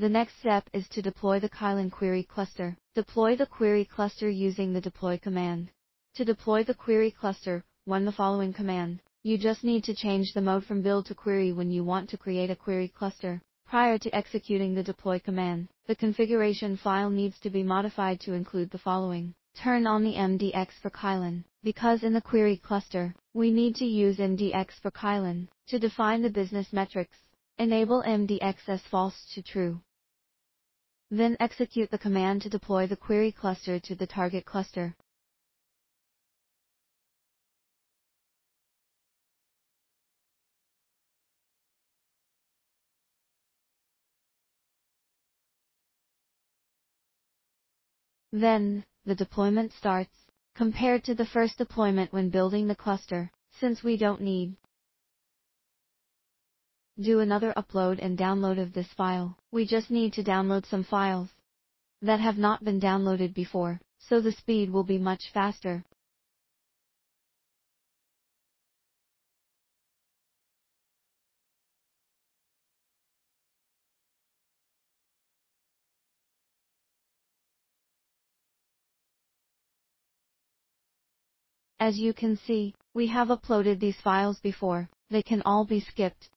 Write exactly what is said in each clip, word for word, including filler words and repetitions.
The next step is to deploy the Kylin query cluster. Deploy the query cluster using the deploy command. To deploy the query cluster, run the following command. You just need to change the mode from build to query when you want to create a query cluster. Prior to executing the deploy command, the configuration file needs to be modified to include the following. Turn on the M D X for Kylin. Because in the query cluster, we need to use M D X for Kylin to define the business metrics. Enable M D X as false to true. Then execute the command to deploy the query cluster to the target cluster. Then, the deployment starts, compared to the first deployment when building the cluster, since we don't need. Do another upload and download of this file. We just need to download some files that have not been downloaded before, so the speed will be much faster. As you can see, we have uploaded these files before, they can all be skipped.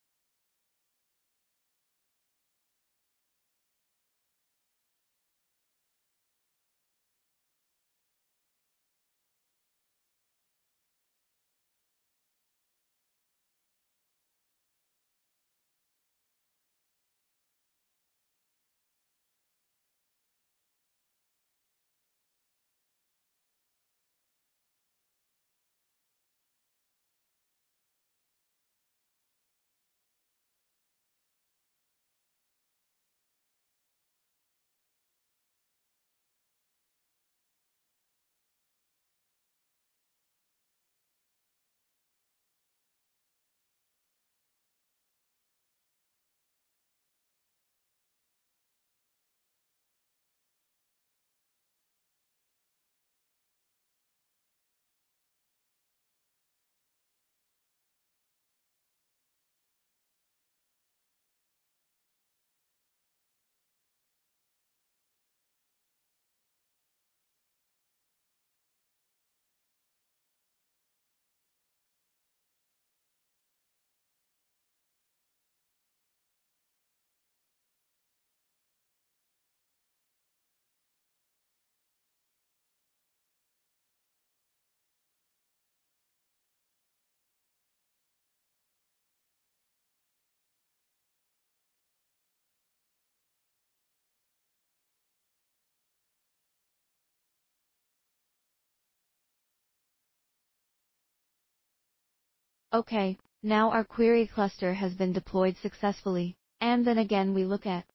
Okay, now our query cluster has been deployed successfully, and then again we look at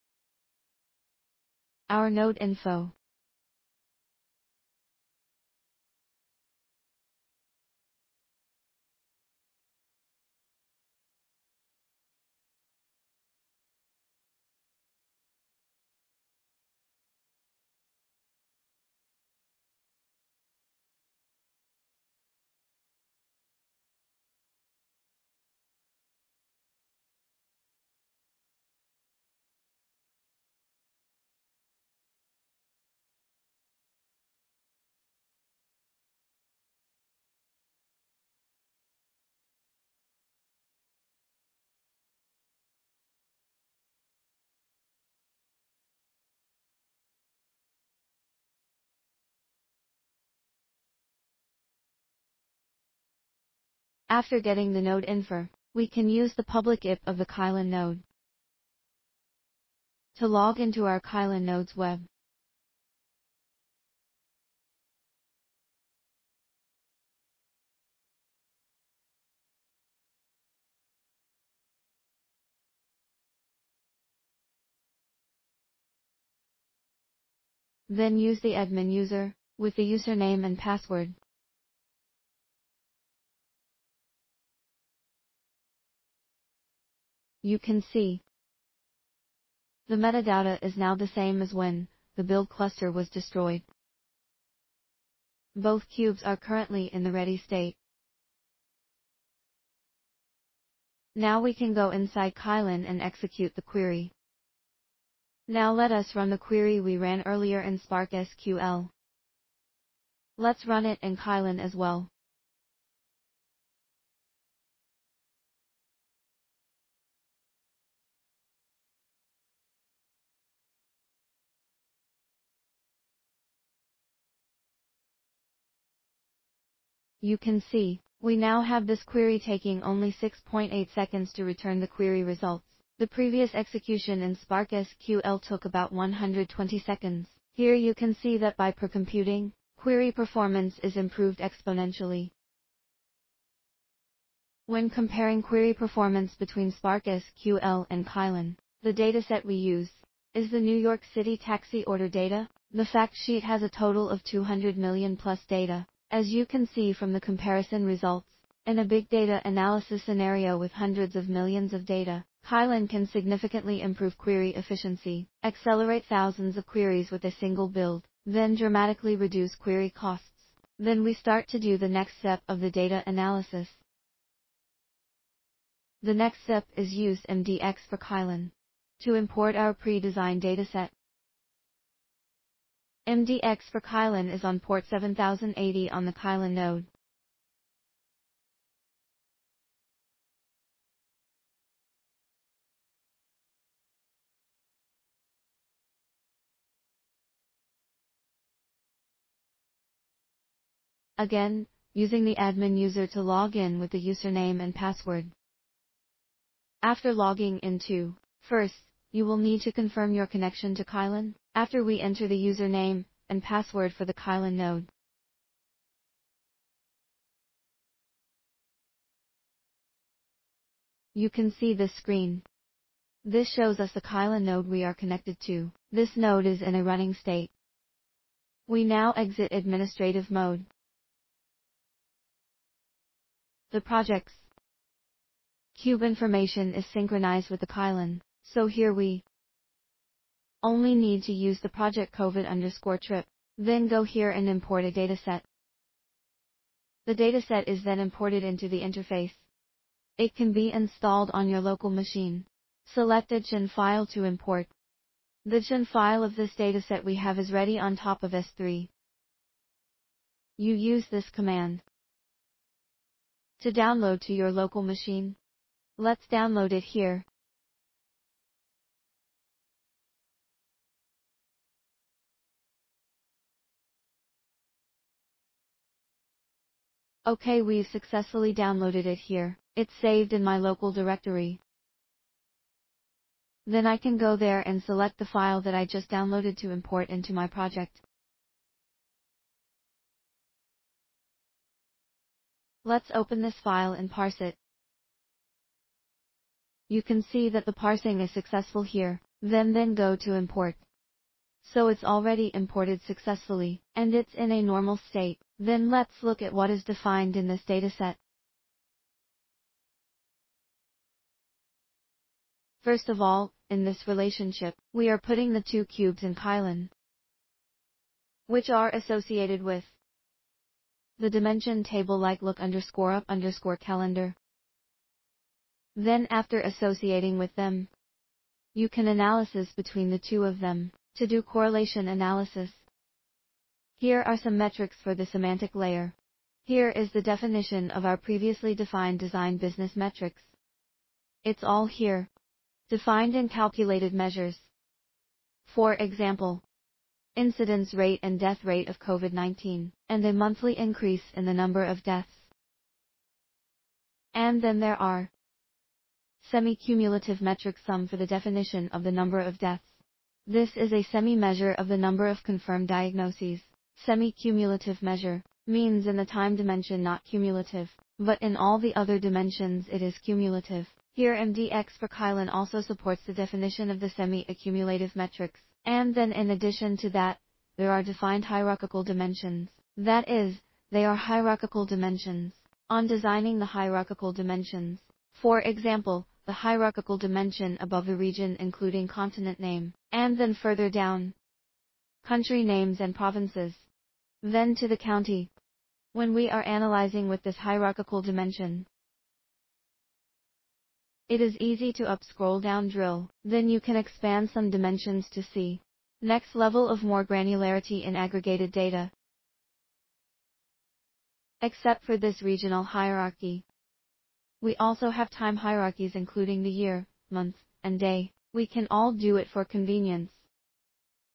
our node info. After getting the node info, we can use the public I P of the Kylin node to log into our Kylin node's web. Then use the admin user with the username and password. You can see the metadata is now the same as when the build cluster was destroyed. Both cubes are currently in the ready state. Now we can go inside Kylin and execute the query. Now let us run the query we ran earlier in Spark S Q L. Let's run it in Kylin as well. You can see, we now have this query taking only six point eight seconds to return the query results. The previous execution in Spark S Q L took about one hundred twenty seconds. Here you can see that by percomputing, query performance is improved exponentially. When comparing query performance between Spark S Q L and Kylin, the dataset we use is the New York City taxi order data. The fact sheet has a total of two hundred million plus data. As you can see from the comparison results, in a big data analysis scenario with hundreds of millions of data, Kylin can significantly improve query efficiency, accelerate thousands of queries with a single build, then dramatically reduce query costs. Then we start to do the next step of the data analysis. The next step is use M D X for Kylin to import our pre-designed dataset. M D X for Kylin is on port seven thousand eighty on the Kylin node. Again, using the admin user to log in with the username and password. After logging into, first, you will need to confirm your connection to Kylin. After we enter the username and password for the Kylin node. You can see this screen. This shows us the Kylin node we are connected to. This node is in a running state. We now exit administrative mode. The project's cube information is synchronized with the Kylin, so here we only need to use the project COVID underscore trip, then go here and import a dataset. The dataset is then imported into the interface. It can be installed on your local machine. Select a .gin file to import. The .gin file of this dataset we have is ready on top of S three. You use this command to download to your local machine. Let's download it here. Okay, we've successfully downloaded it here. It's saved in my local directory. Then I can go there and select the file that I just downloaded to import into my project. Let's open this file and parse it. You can see that the parsing is successful here. Then then go to import. So it's already imported successfully, and it's in a normal state. Then let's look at what is defined in this dataset. First of all, in this relationship, we are putting the two cubes in Kylin, which are associated with the dimension table like look underscore up underscore calendar. Then after associating with them, you can analysis between the two of them. To do correlation analysis, here are some metrics for the semantic layer. Here is the definition of our previously defined design business metrics. It's all here, defined in calculated measures. For example, incidence rate and death rate of COVID nineteen, and a monthly increase in the number of deaths. And then there are semi-cumulative metric sum for the definition of the number of deaths. This is a semi-measure of the number of confirmed diagnoses. Semi-cumulative measure means in the time dimension not cumulative, but in all the other dimensions it is cumulative. Here M D X for Kylin also supports the definition of the semi-accumulative metrics. And then in addition to that, there are defined hierarchical dimensions. That is, they are hierarchical dimensions. On designing the hierarchical dimensions, for example, the hierarchical dimension above the region including continent name, and then further down, country names and provinces, then to the county. When we are analyzing with this hierarchical dimension, It is easy to up scroll down drill, then you can expand some dimensions to see. Next level of more granularity in aggregated data. Except for this regional hierarchy. We also have time hierarchies including the year, month, and day. We can all do it for convenience.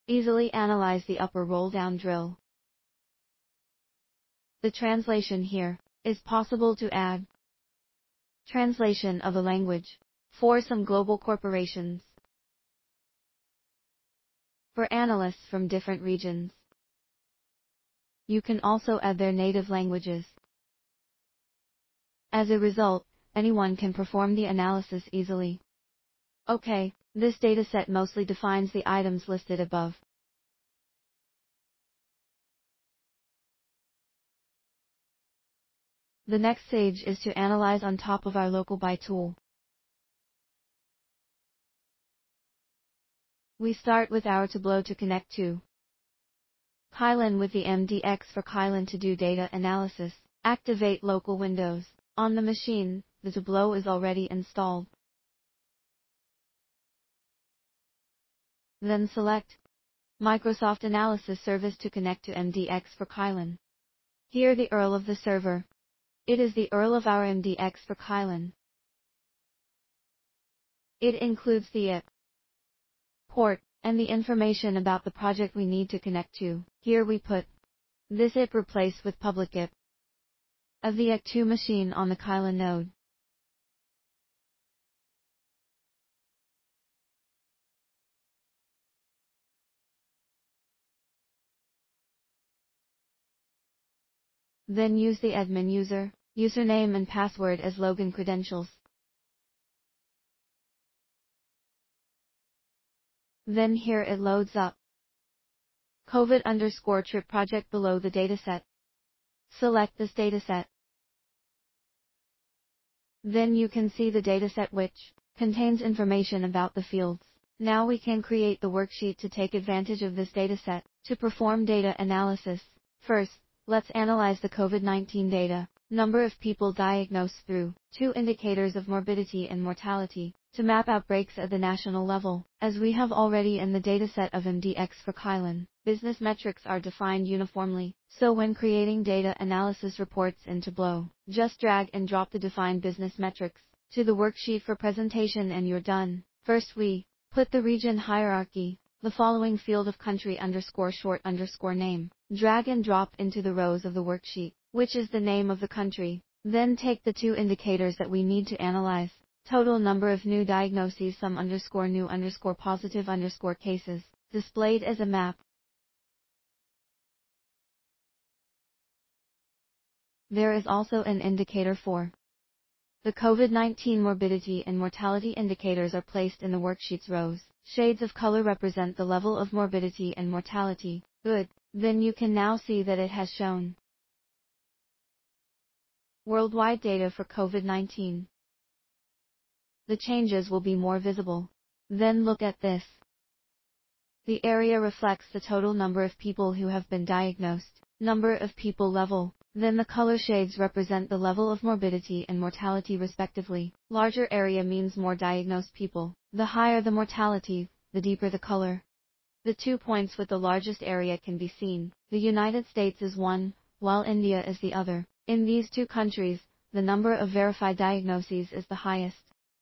Easily analyze the upper roll down drill. The translation here is possible to add translation of a language for some global corporations, for analysts from different regions. You can also add their native languages. As a result, anyone can perform the analysis easily. Okay, this dataset mostly defines the items listed above. The next stage is to analyze on top of our local by tool. We start with our Tableau to connect to Kylin with the M D X for Kylin to do data analysis. Activate local windows. On the machine, the Tableau is already installed. Then select Microsoft Analysis Service to connect to M D X for Kylin. Here the U R L of the server. It is the U R L of our M D X for Kylin. It includes the I P, port, and the information about the project we need to connect to. Here we put this I P replaced with public I P of the E C two machine on the Kylin node. Then use the admin user, username and password as login credentials. Then here it loads up COVID underscore trip project below the dataset. Select this dataset. Then you can see the dataset which contains information about the fields. Now we can create the worksheet to take advantage of this dataset to perform data analysis. First, let's analyze the COVID nineteen data. Number of people diagnosed through two indicators of morbidity and mortality to map outbreaks at the national level. As we have already in the dataset of M D X for Kylin, business metrics are defined uniformly. So when creating data analysis reports in Tableau, just drag and drop the defined business metrics to the worksheet for presentation and you're done. First we put the region hierarchy, the following field of country underscore short underscore name. Drag and drop into the rows of the worksheet, which is the name of the country. Then take the two indicators that we need to analyze. Total number of new diagnoses, sum underscore new underscore positive underscore cases, displayed as a map. There is also an indicator for the COVID nineteen morbidity and mortality. Indicators are placed in the worksheet's rows. Shades of color represent the level of morbidity and mortality. Good. Then you can now see that it has shown worldwide data for COVID nineteen. The changes will be more visible. Then look at this. The area reflects the total number of people who have been diagnosed, number of people level. Then the color shades represent the level of morbidity and mortality respectively. Larger area means more diagnosed people. The higher the mortality, the deeper the color. The two points with the largest area can be seen. The United States is one, while India is the other. In these two countries, the number of verified diagnoses is the highest.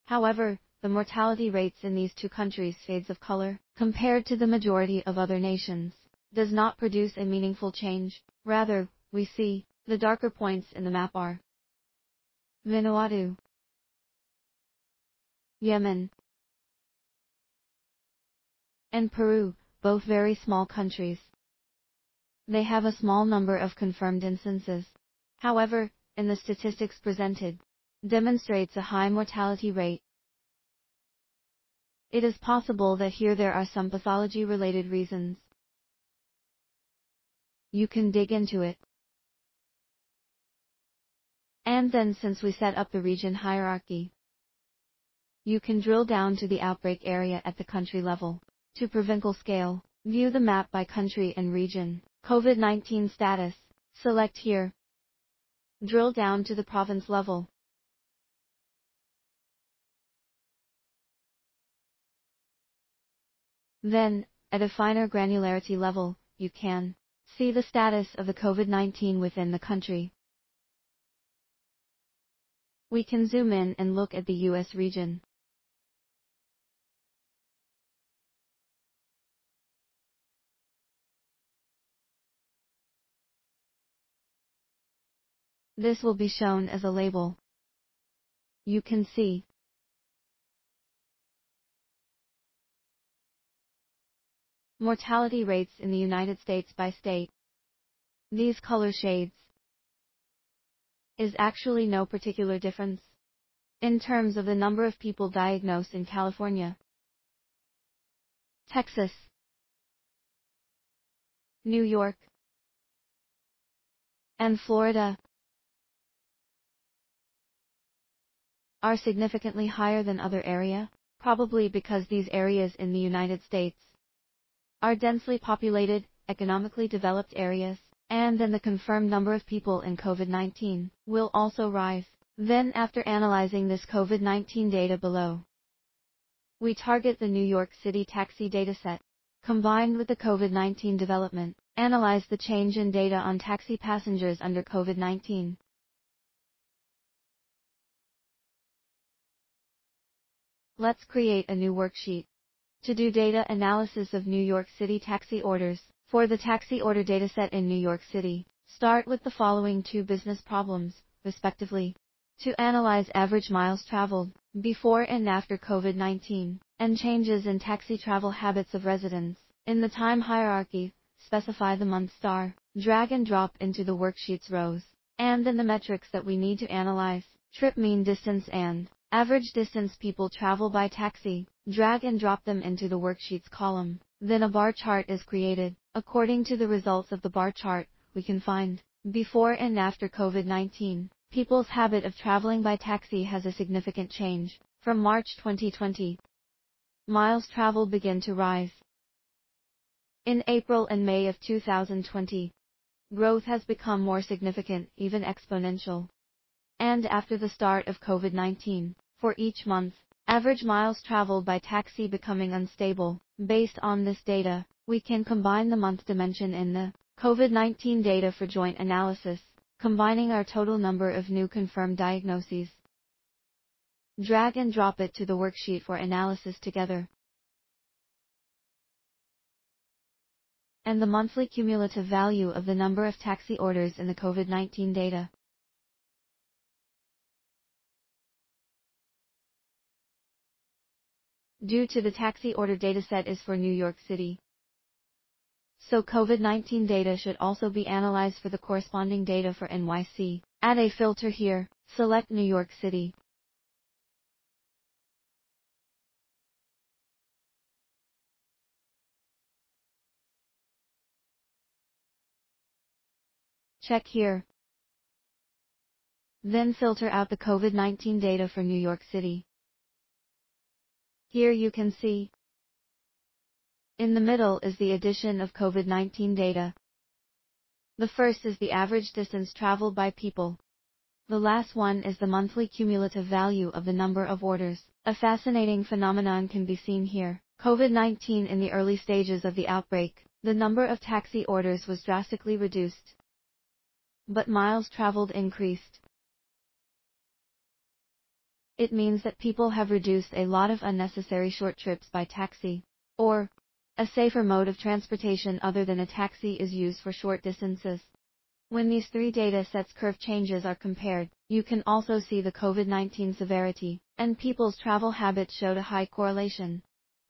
However, the mortality rates in these two countries' shades of color, compared to the majority of other nations, does not produce a meaningful change. Rather, we see, the darker points in the map are Vanuatu, Yemen, and Peru. Both very small countries. They have a small number of confirmed instances. However, in the statistics presented, demonstrates a high mortality rate. It is possible that here there are some pathology-related reasons. You can dig into it. And then since we set up the region hierarchy, you can drill down to the outbreak area at the country level. To provincial scale, view the map by country and region. COVID nineteen status. Select here. Drill down to the province level. Then, at a finer granularity level, you can see the status of the COVID nineteen within the country. We can zoom in and look at the U S region. This will be shown as a label. You can see mortality rates in the United States by state. These color shades is actually no particular difference in terms of the number of people diagnosed in California, Texas, New York, and Florida are significantly higher than other area, probably because these areas in the United States are densely populated, economically developed areas, and then the confirmed number of people in COVID nineteen will also rise. Then after analyzing this COVID nineteen data below, we target the New York City taxi dataset. Combined with the COVID nineteen development, analyze the change in data on taxi passengers under COVID nineteen. Let's create a new worksheet to do data analysis of New York City taxi orders. For the taxi order dataset in New York City, start with the following two business problems, respectively. To analyze average miles traveled, before and after COVID nineteen, and changes in taxi travel habits of residents. In the time hierarchy, specify the month star, drag and drop into the worksheet's rows, and then the metrics that we need to analyze, trip mean distance and average distance people travel by taxi, drag and drop them into the worksheets column. Then a bar chart is created. According to the results of the bar chart, we can find, before and after COVID nineteen, people's habit of traveling by taxi has a significant change. From March twenty twenty, miles traveled begin to rise. In April and May of two thousand twenty, growth has become more significant, even exponential. And after the start of COVID nineteen, for each month, average miles traveled by taxi becoming unstable. Based on this data, we can combine the month dimension in the COVID nineteen data for joint analysis, combining our total number of new confirmed diagnoses. Drag and drop it to the worksheet for analysis together. And the monthly cumulative value of the number of taxi orders in the COVID nineteen data. Due to the taxi order dataset is for New York City, so COVID nineteen data should also be analyzed for the corresponding data for N Y C. Add a filter here, select New York City. Check here. Then filter out the COVID nineteen data for New York City. Here you can see, in the middle is the addition of COVID nineteen data. The first is the average distance traveled by people. The last one is the monthly cumulative value of the number of orders. A fascinating phenomenon can be seen here. COVID nineteen in the early stages of the outbreak, the number of taxi orders was drastically reduced, but miles traveled increased. It means that people have reduced a lot of unnecessary short trips by taxi, or a safer mode of transportation other than a taxi is used for short distances. When these three data sets curve changes are compared, you can also see the COVID nineteen severity, and people's travel habits showed a high correlation.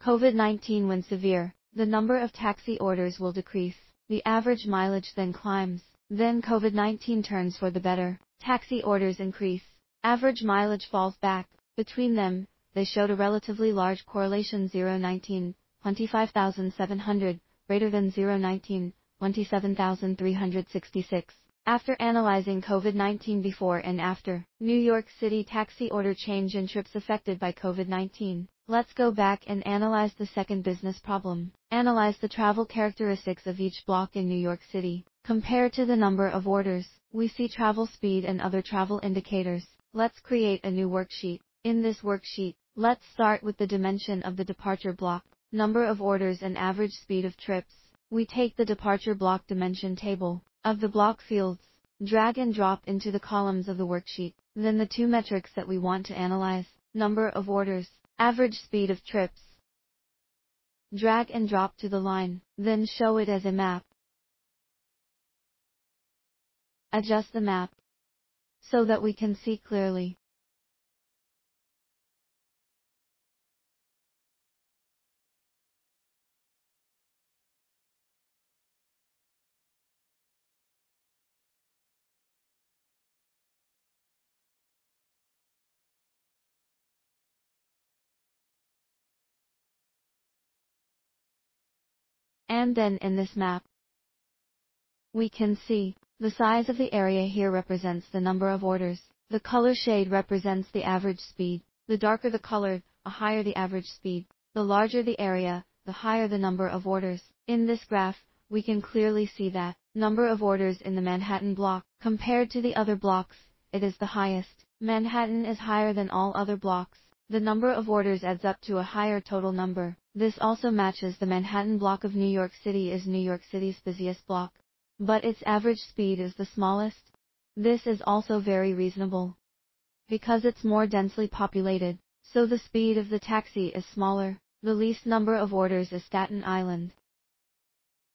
COVID nineteen when severe, the number of taxi orders will decrease, the average mileage then climbs, then COVID nineteen turns for the better, taxi orders increase. Average mileage falls back. Between them, they showed a relatively large correlation zero nineteen, twenty-five thousand seven hundred, greater than zero nineteen, twenty-seven thousand three hundred sixty-six. After analyzing COVID nineteen before and after New York City taxi order change in trips affected by COVID nineteen, let's go back and analyze the second business problem. Analyze the travel characteristics of each block in New York City. Compared to the number of orders, we see travel speed and other travel indicators. Let's create a new worksheet. In this worksheet, let's start with the dimension of the departure block. number of orders and average speed of trips. We take the departure block dimension table of the block fields, drag and drop into the columns of the worksheet, then the two metrics that we want to analyze, number of orders, average speed of trips. Drag and drop to the line, then show it as a map. Adjust the map so that we can see clearly. And then in this map, we can see the size of the area here represents the number of orders, the color shade represents the average speed, the darker the color, the higher the average speed, the larger the area, the higher the number of orders. In this graph, we can clearly see that number of orders in the Manhattan block, compared to the other blocks, it is the highest. Manhattan is higher than all other blocks. The number of orders adds up to a higher total number. This also matches the Manhattan block of New York City is New York City's busiest block, but its average speed is the smallest. This is also very reasonable, because it's more densely populated, so the speed of the taxi is smaller. The least number of orders is Staten Island.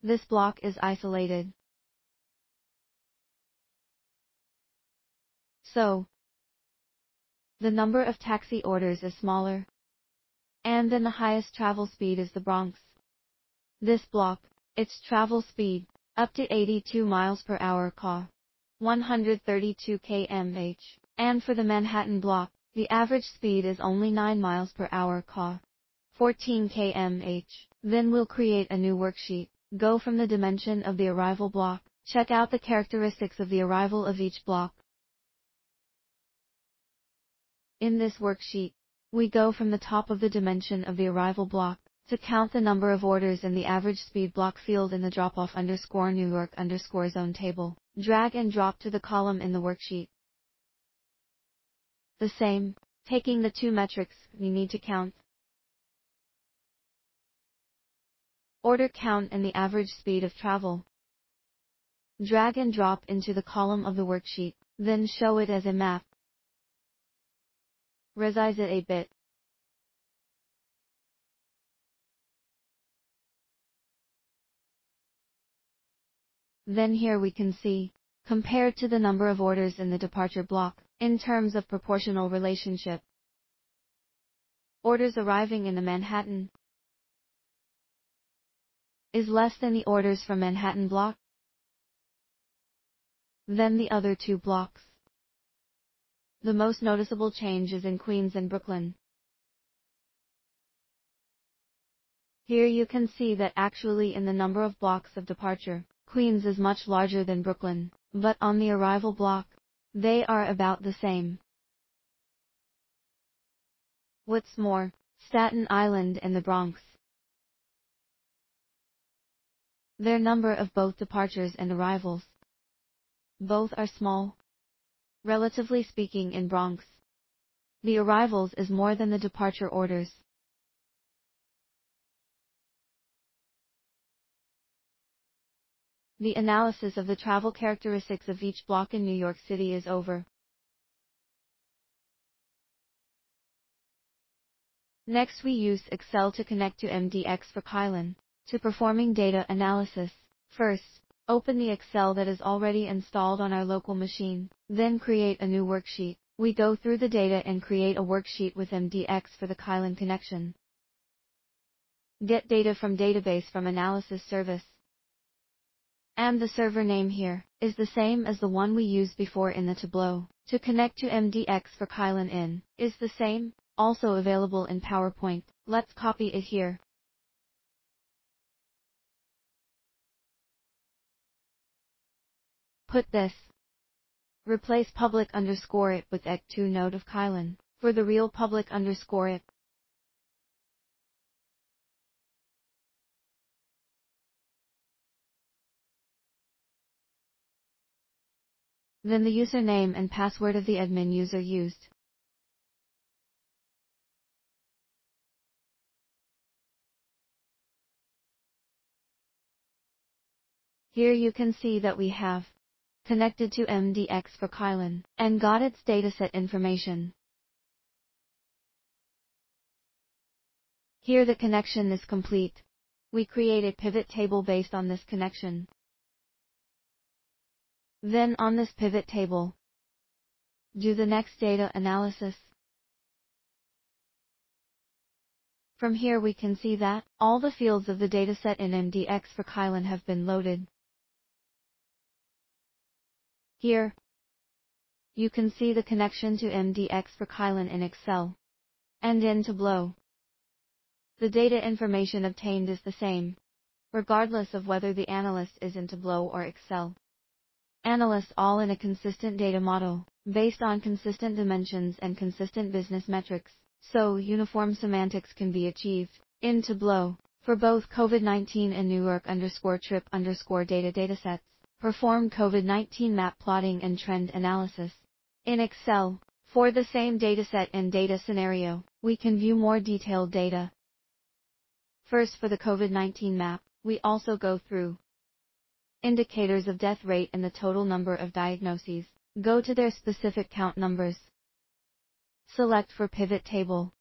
This block is isolated. So, the number of taxi orders is smaller. And then the highest travel speed is the Bronx. This block, its travel speed, up to eighty-two miles per hour C A, one hundred thirty-two kilometers per hour. And for the Manhattan block, the average speed is only nine miles per hour C A, fourteen kilometers per hour. Then we'll create a new worksheet. Go from the dimension of the arrival block. Check out the characteristics of the arrival of each block. In this worksheet, we go from the top of the dimension of the arrival block to count the number of orders in the average speed block field in the drop-off underscore New York underscore zone table. Drag and drop to the column in the worksheet. The same, taking the two metrics we need to count. Order count and the average speed of travel. Drag and drop into the column of the worksheet, then show it as a map. Resize it a bit. Then here we can see, compared to the number of orders in the departure block, in terms of proportional relationship. Orders arriving in the Manhattan is less than the orders from Manhattan block, than the other two blocks. The most noticeable change is in Queens and Brooklyn. Here you can see that actually in the number of blocks of departure, Queens is much larger than Brooklyn, but on the arrival block, they are about the same. What's more, Staten Island and the Bronx, their number of both departures and arrivals, both are small. Relatively speaking in Bronx, the arrivals is more than the departure orders. The analysis of the travel characteristics of each block in New York City is over. Next we use Excel to connect to M D X for Kylin, to performing data analysis. First, open the Excel that is already installed on our local machine, then create a new worksheet. We go through the data and create a worksheet with M D X for the Kylin connection. Get data from database from analysis service. And the server name here is the same as the one we used before in the Tableau. To connect to M D X for Kylin in is the same, also available in PowerPoint. Let's copy it here. Put this. Replace public underscore it with E C two node of Kylin, for the real public underscore it. Then the username and password of the admin user used. Here you can see that we have connected to M D X for Kylin and got its dataset information. Here the connection is complete. We create a pivot table based on this connection. Then on this pivot table, do the next data analysis. From here we can see that all the fields of the dataset in M D X for Kylin have been loaded. Here, you can see the connection to M D X for Kylin in Excel and in Tableau. The data information obtained is the same, regardless of whether the analyst is in Tableau or Excel. Analysts all in a consistent data model, based on consistent dimensions and consistent business metrics, so uniform semantics can be achieved. In Tableau, for both COVID nineteen and New York underscore trip underscore data datasets, perform COVID nineteen map plotting and trend analysis. In Excel, for the same dataset and data scenario, we can view more detailed data. First, for the COVID nineteen map, we also go through indicators of death rate and the total number of diagnoses, go to their specific count numbers. Select for pivot table.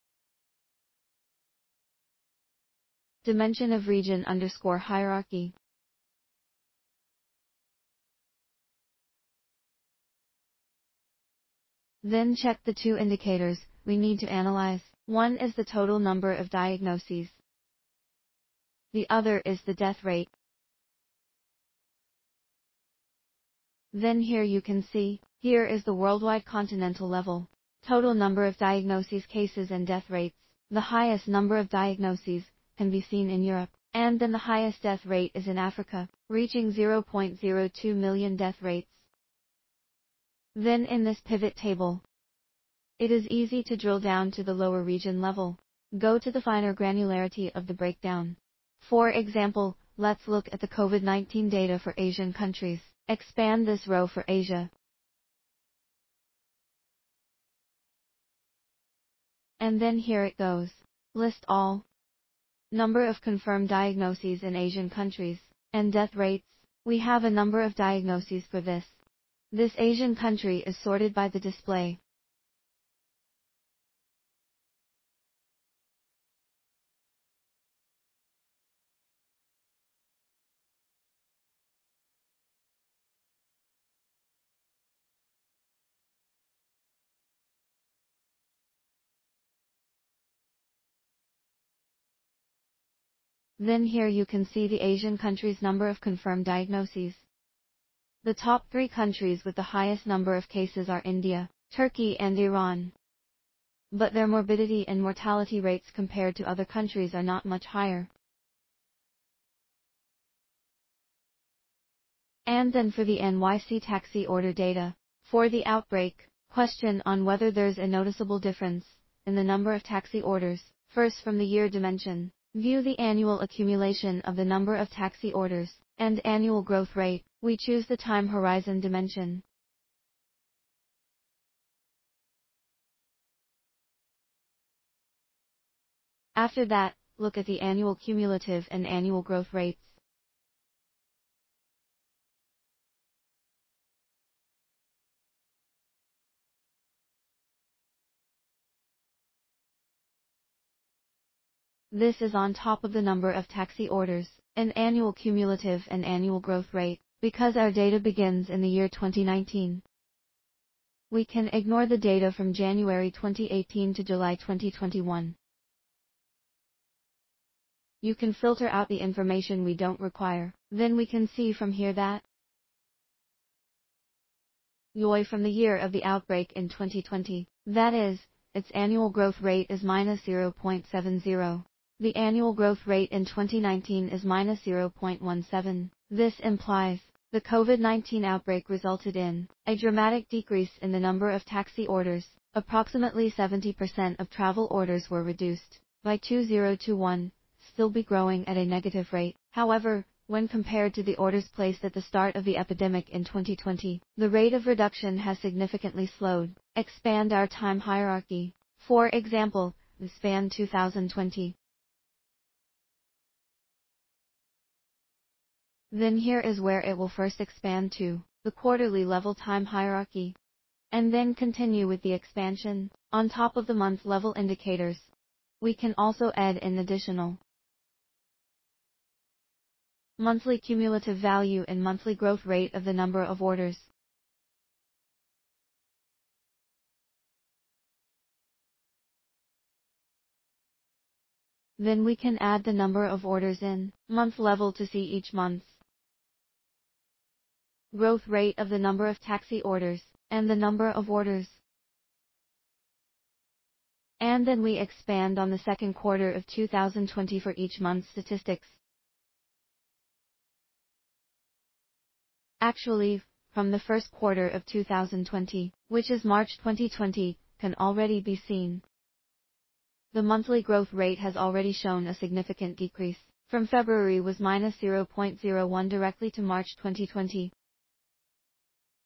Dimension of region underscore hierarchy. Then check the two indicators we need to analyze. One is the total number of diagnoses. The other is the death rate. Then here you can see, here is the worldwide continental level, total number of diagnoses, cases and death rates. The highest number of diagnoses can be seen in Europe, and then the highest death rate is in Africa, reaching zero point zero two million death rates. Then in this pivot table, it is easy to drill down to the lower region level, go to the finer granularity of the breakdown. For example, let's look at the COVID nineteen data for Asian countries. Expand this row for Asia. And then here it goes. List all number of confirmed diagnoses in Asian countries, and death rates. We have a number of diagnoses for this. This Asian country is sorted by the display. Then here you can see the Asian countries' number of confirmed diagnoses. The top three countries with the highest number of cases are India, Turkey and Iran. But their morbidity and mortality rates compared to other countries are not much higher. And then for the N Y C taxi order data, for the outbreak, question on whether there's a noticeable difference in the number of taxi orders. First, from the year dimension, view the annual accumulation of the number of taxi orders and annual growth rate. We choose the time horizon dimension. After that, look at the annual cumulative and annual growth rates. This is on top of the number of taxi orders, an annual cumulative and annual growth rate, because our data begins in the year twenty nineteen. We can ignore the data from January twenty eighteen to July twenty twenty-one. You can filter out the information we don't require. Then we can see from here that Y O I from the year of the outbreak in twenty twenty, that is, its annual growth rate is minus zero point seven zero. The annual growth rate in twenty nineteen is minus zero point one seven. This implies the COVID nineteen outbreak resulted in a dramatic decrease in the number of taxi orders. Approximately seventy percent of travel orders were reduced by two thousand twenty-one, still be growing at a negative rate. However, when compared to the orders placed at the start of the epidemic in twenty twenty, the rate of reduction has significantly slowed. Expand our time hierarchy. For example, the span two thousand twenty. Then here is where it will first expand to the quarterly level time hierarchy, and then continue with the expansion on top of the month level indicators. We can also add an additional monthly cumulative value and monthly growth rate of the number of orders. Then we can add the number of orders in month level to see each month's growth rate of the number of taxi orders and the number of orders. And then we expand on the second quarter of two thousand twenty for each month's statistics. Actually, from the first quarter of two thousand twenty, which is March twenty twenty, can already be seen. The monthly growth rate has already shown a significant decrease. From February was minus zero point zero one directly to March twenty twenty.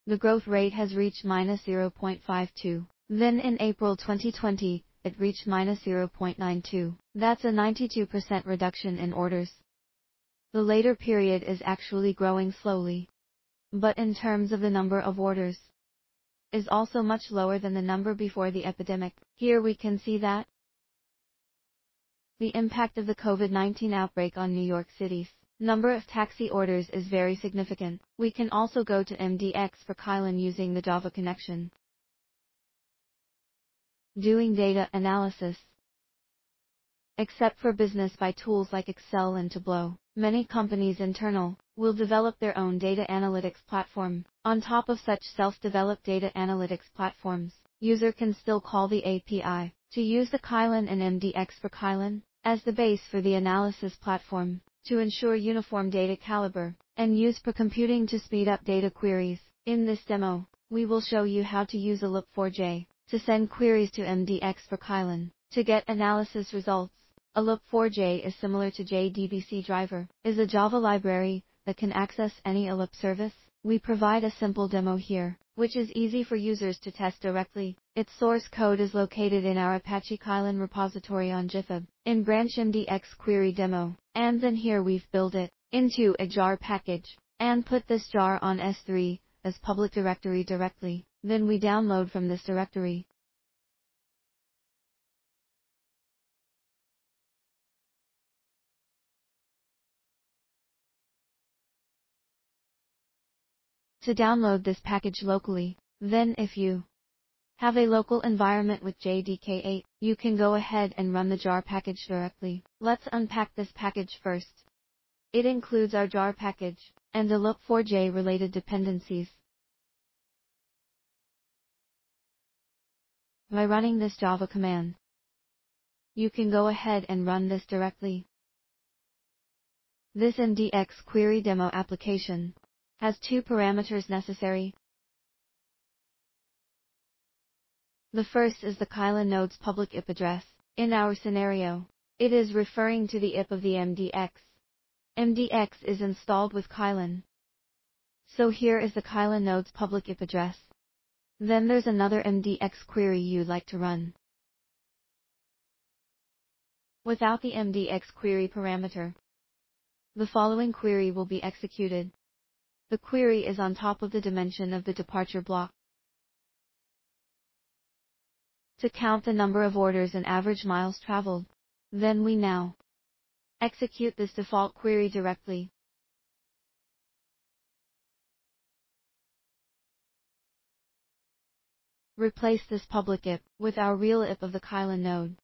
The growth rate has reached minus zero point five two. Then in April twenty twenty, it reached minus zero point nine two. That's a ninety-two percent reduction in orders. The later period is actually growing slowly, but in terms of the number of orders, is also much lower than the number before the epidemic. Here we can see that the impact of the COVID nineteen outbreak on New York City's number of taxi orders is very significant. We can also go to M D X for Kylin using the Java connection, doing data analysis. Except for business by tools like Excel and Tableau, many companies internal will develop their own data analytics platform. On top of such self-developed data analytics platforms, user can still call the A P I to use the Kylin and M D X for Kylin as the base for the analysis platform, to ensure uniform data caliber and use per computing to speed up data queries. In this demo, we will show you how to use O L A P four J to send queries to M D X for Kylin to get analysis results. O L A P four J is similar to J D B C driver, is a Java library that can access any O L A P service. We provide a simple demo here, which is easy for users to test directly. Its source code is located in our Apache Kylin repository on GitHub, in branch M D X query demo, and then here we've built it into a jar package, and put this jar on S three, as public directory directly. Then we download from this directory to download this package locally. Then if you have a local environment with J D K eight, you can go ahead and run the jar package directly. Let's unpack this package first. It includes our jar package and the O L A P four J related dependencies. By running this Java command, you can go ahead and run this directly. This M D X query demo application has two parameters necessary. The first is the Kylin node's public I P address. In our scenario, it is referring to the I P of the M D X. M D X is installed with Kylin, so here is the Kylin node's public I P address. Then there's another M D X query you'd like to run without the M D X query parameter. The following query will be executed. The query is on top of the dimension of the departure block to count the number of orders and average miles traveled. Then we now execute this default query directly. Replace this public I P with our real I P of the Kylin node.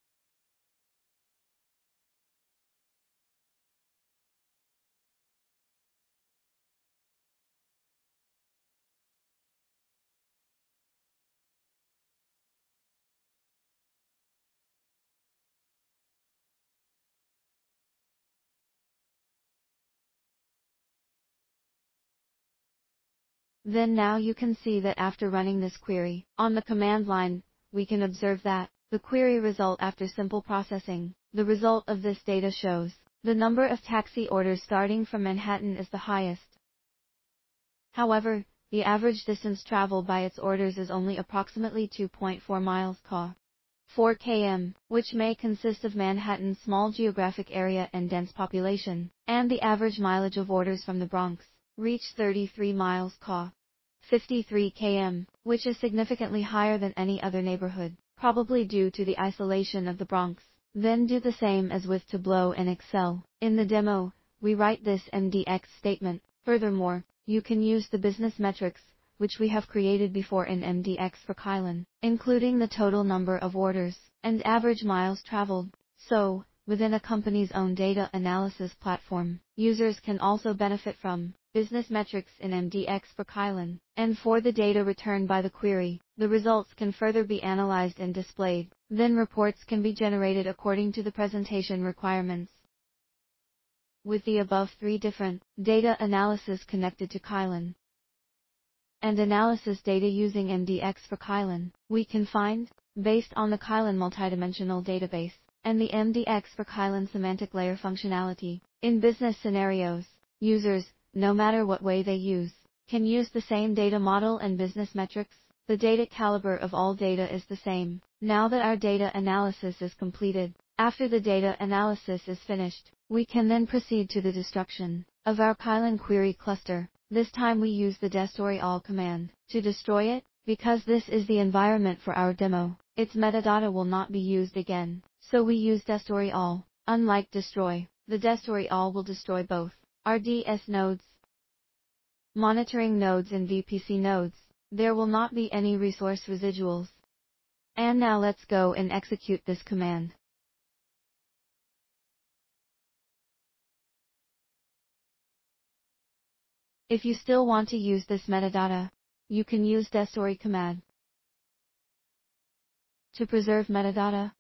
Then now you can see that after running this query on the command line, we can observe that the query result after simple processing, the result of this data shows the number of taxi orders starting from Manhattan is the highest. However, the average distance traveled by its orders is only approximately two point four miles. four kilometers, which may consist of Manhattan's small geographic area and dense population, and the average mileage of orders from the Bronx, reached thirty-three miles per hour. fifty-three kilometers, which is significantly higher than any other neighborhood, probably due to the isolation of the Bronx. Then do the same as with Tableau and Excel. In the demo, we write this M D X statement. Furthermore, you can use the business metrics, which we have created before in M D X for Kylin, including the total number of orders and average miles traveled. So, within a company's own data analysis platform, users can also benefit from business metrics in M D X for Kylin, and for the data returned by the query, the results can further be analyzed and displayed. Then reports can be generated according to the presentation requirements. With the above three different data analysis connected to Kylin, and analysis data using M D X for Kylin, we can find, based on the Kylin multidimensional database, and the M D X for Kylin semantic layer functionality, in business scenarios, users, no matter what way they use, can use the same data model and business metrics. The data caliber of all data is the same. Now that our data analysis is completed, after the data analysis is finished, we can then proceed to the destruction of our Kylin query cluster. This time we use the destroy all command to destroy it, because this is the environment for our demo. Its metadata will not be used again, so we use destroy all. Unlike destroy, the destroy all will destroy both our D S nodes, monitoring nodes, and V P C nodes. There will not be any resource residuals. And now let's go and execute this command. If you still want to use this metadata, you can use destroy command to preserve metadata.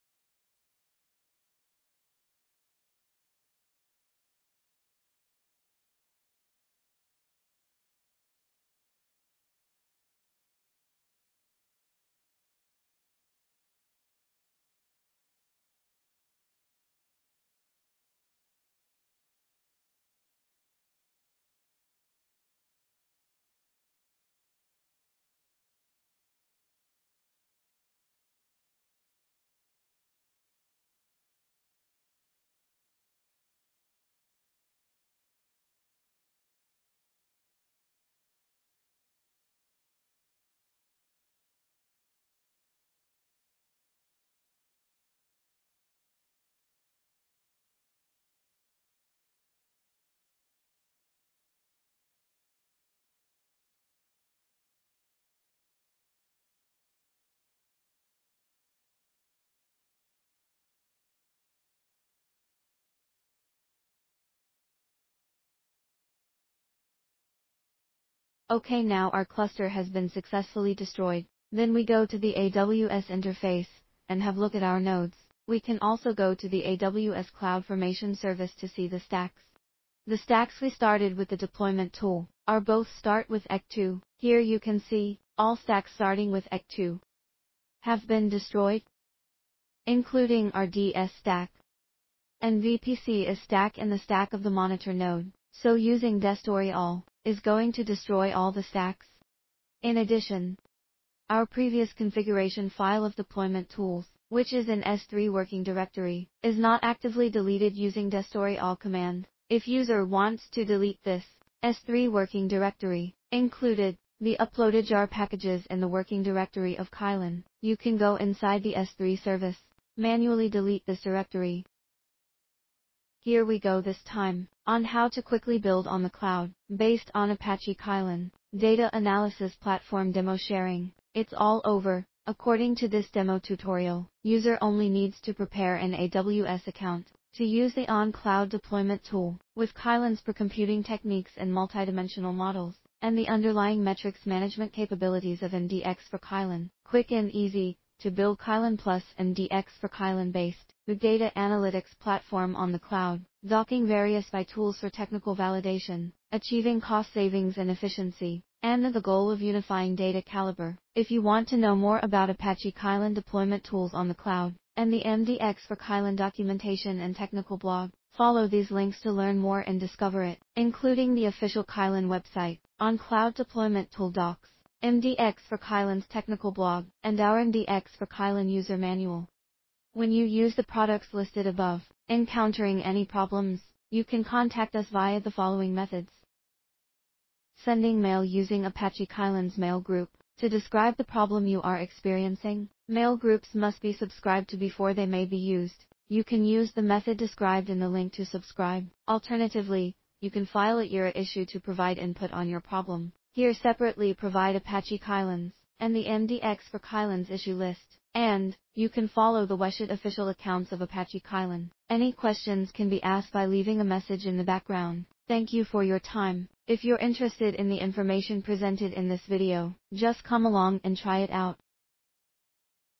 Okay, now our cluster has been successfully destroyed. Then we go to the A W S interface and have a look at our nodes. We can also go to the A W S CloudFormation service to see the stacks. The stacks we started with the deployment tool are both start with E C two. Here you can see all stacks starting with E C two have been destroyed, including our D S stack. And V P C is stack in the stack of the monitor node. So using destroy all is going to destroy all the stacks. In addition, our previous configuration file of deployment tools, which is in S three working directory, is not actively deleted using destroy all command. If user wants to delete this S three working directory, included the uploaded jar packages in the working directory of Kylin, you can go inside the S three service, manually delete this directory. Here we go this time, on how to quickly build on the cloud, based on Apache Kylin, data analysis platform demo sharing. It's all over. According to this demo tutorial, user only needs to prepare an A W S account to use the on-cloud deployment tool, with Kylin's pre-computing techniques and multidimensional models, and the underlying metrics management capabilities of M D X for Kylin. Quick and easy to build Kylin Plus and M D X for Kylin based, the data analytics platform on the cloud, docking various by tools for technical validation, achieving cost savings and efficiency, and the goal of unifying data caliber. If you want to know more about Apache Kylin deployment tools on the cloud, and the M D X for Kylin documentation and technical blog, follow these links to learn more and discover it, including the official Kylin website, on cloud deployment tool docs, M D X for Kylin's technical blog, and our M D X for Kylin user manual. when you use the products listed above. Encountering any problems, you can contact us via the following methods. Sending mail using Apache Kylin's mail group. To describe the problem you are experiencing, mail groups must be subscribed to before they may be used. You can use the method described in the link to subscribe. Alternatively, you can file a E R A issue to provide input on your problem. Here separately provide Apache Kylin's and the M D X for Kylin's issue list. And, you can follow the WebShit official accounts of Apache Kylin. Any questions can be asked by leaving a message in the background. Thank you for your time. If you're interested in the information presented in this video, just come along and try it out.